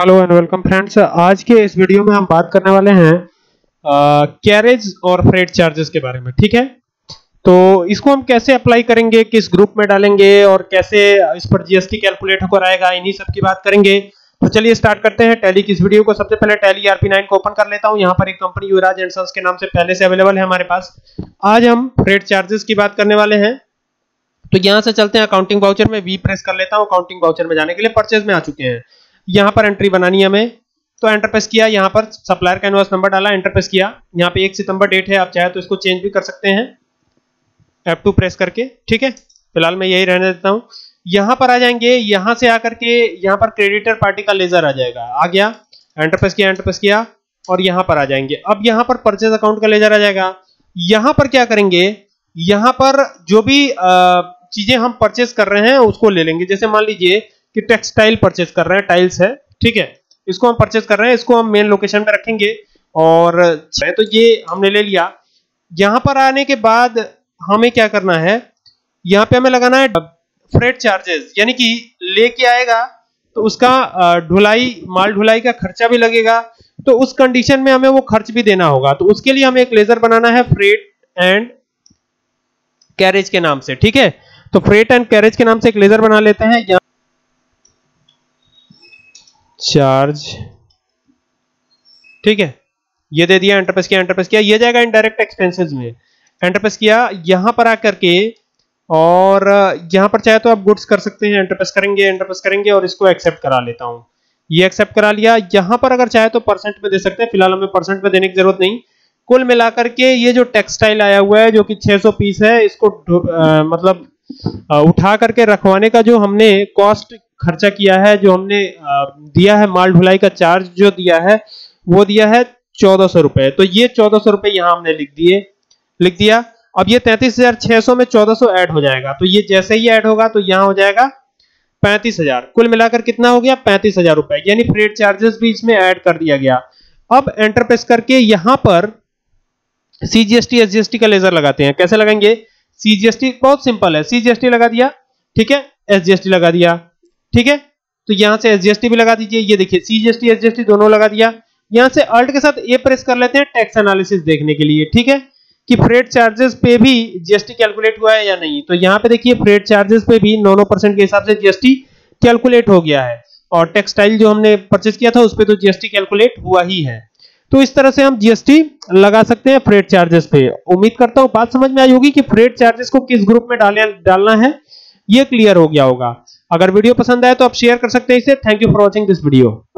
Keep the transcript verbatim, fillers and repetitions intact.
Hello and welcome friends. आज के इस वीडियो में हम बात करने वाले हैं कैरेज और फ्रेट चार्जेस के बारे में, ठीक है। तो इसको हम कैसे अप्लाई करेंगे, किस ग्रुप में डालेंगे और कैसे इस पर जीएसटी कैलकुलेट होकर आएगा, इन्हीं सब की बात करेंगे। तो चलिए स्टार्ट करते हैं टैली की इस वीडियो को। सबसे पहले टैली ईआरपी नाइन को ओपन कर लेता हूँ। यहाँ पर एक कंपनी युवराज एंड सन्स के नाम से पहले से अवेलेबल है हमारे पास। आज हम फ्रेट चार्जेस की बात करने वाले हैं, तो यहाँ से चलते हैं अकाउंटिंग वाउचर में। वी प्रेस कर लेता हूँ अकाउंटिंग वाउचर में जाने के लिए। परचेज में आ चुके हैं, यहाँ पर एंट्री बनानी है हमें, तो एंटर प्रेस किया। यहाँ पर सप्लायर का इनवॉइस नंबर डाला, एंटर प्रेस किया। यहाँ पे एक सितंबर डेट है, आप चाहे तो इसको चेंज भी कर सकते हैं एफ टू प्रेस करके, ठीक है। फिलहाल मैं यही रहने देता हूँ। यहाँ पर आ जाएंगे, यहाँ से आकर के यहाँ पर क्रेडिटर पार्टी का लेजर आ जाएगा। आ गया, एंटर प्रेस किया, एंटर प्रेस किया और यहाँ पर आ जाएंगे। अब यहाँ पर परचेज अकाउंट का लेजर आ जाएगा। यहाँ पर क्या करेंगे, यहाँ पर जो भी चीजें हम परचेज कर रहे हैं उसको ले लेंगे। जैसे मान लीजिए कि टेक्सटाइल परचेज कर रहे हैं, टाइल्स है, ठीक है, इसको हम परचेज कर रहे हैं, इसको हम मेन लोकेशन में रखेंगे। और तो ये हमने ले लिया। यहाँ पर आने के बाद हमें क्या करना है, यहाँ पे हमें लगाना है फ्रेट चार्जेस, यानी कि लेके आएगा तो उसका ढुलाई, माल ढुलाई का खर्चा भी लगेगा, तो उस कंडीशन में हमें वो खर्च भी देना होगा। तो उसके लिए हमें एक लेजर बनाना है फ्रेट एंड कैरेज के नाम से, ठीक है। तो फ्रेट एंड कैरेज के नाम से एक लेजर बना लेते हैं। चार्ज, ठीक है, ये दे दिया, एंटर प्रेस किया, एंटर प्रेस किया। ये जाएगा इनडायरेक्ट एक्सपेंसेस में, एंटर प्रेस किया। यहां पर आकर के और यहां पर चाहे तो आप गुड्स कर सकते हैं, एंटर प्रेस करेंगे, एंटर प्रेस करेंगे और इसको एक्सेप्ट करा लेता हूं। ये एक्सेप्ट करा लिया। यहां पर अगर चाहे तो परसेंट में दे सकते हैं, फिलहाल हमें परसेंट में देने की जरूरत नहीं। कुल मिलाकर के ये जो टेक्सटाइल आया हुआ है जो कि छह सौ पीस है, इसको आ, मतलब आ, उठा करके रखवाने का जो हमने कॉस्ट खर्चा किया है, जो हमने दिया है माल ढुलाई का चार्ज जो दिया है, वो दिया है चौदह सौ रुपए। तो ये चौदह सौ रुपए यहाँ हमने लिख दिए, लिख दिया। अब ये तैतीस हजार छह सौ में चौदह सौ ऐड हो जाएगा, तो ये जैसे ही ऐड होगा तो यहाँ हो जाएगा पैंतीस हजार। कुल मिलाकर कितना हो गया, पैंतीस हजार रुपए, यानी फ्रेट चार्जेस भी इसमें ऐड कर दिया गया। अब एंटर प्रेस करके यहाँ पर सीजीएसटी एसजीएसटी का लेजर लगाते हैं। कैसे लगाएंगे, सीजीएसटी बहुत सिंपल है, सीजीएसटी लगा दिया, ठीक है, एसजीएसटी लगा दिया, ठीक है। तो यहां से एसजीएसटी भी लगा दीजिए, ये देखिए सीजीएसटी एसजीएसटी दोनों लगा दिया। यहां से अल्ट के साथ ए प्रेस कर लेते हैं टैक्स एनालिसिस देखने के लिए, ठीक है, कि फ्रेट चार्जेस पे भी जीएसटी कैलकुलेट हुआ है या नहीं। तो यहां पे देखिए फ्रेट चार्जेस पे भी नौ नौ परसेंट के हिसाब से जीएसटी कैलकुलेट हो गया है, और टेक्सटाइल जो हमने परचेज किया था उस पर तो जीएसटी कैलकुलेट हुआ ही है। तो इस तरह से हम जीएसटी लगा सकते हैं फ्रेट चार्जेस पे। उम्मीद करता हूँ बात समझ में आई होगी कि फ्रेट चार्जेस को किस ग्रुप में डालना है, ये क्लियर हो गया होगा। अगर वीडियो पसंद आए तो आप शेयर कर सकते हैं इसे। Thank you for watching this video.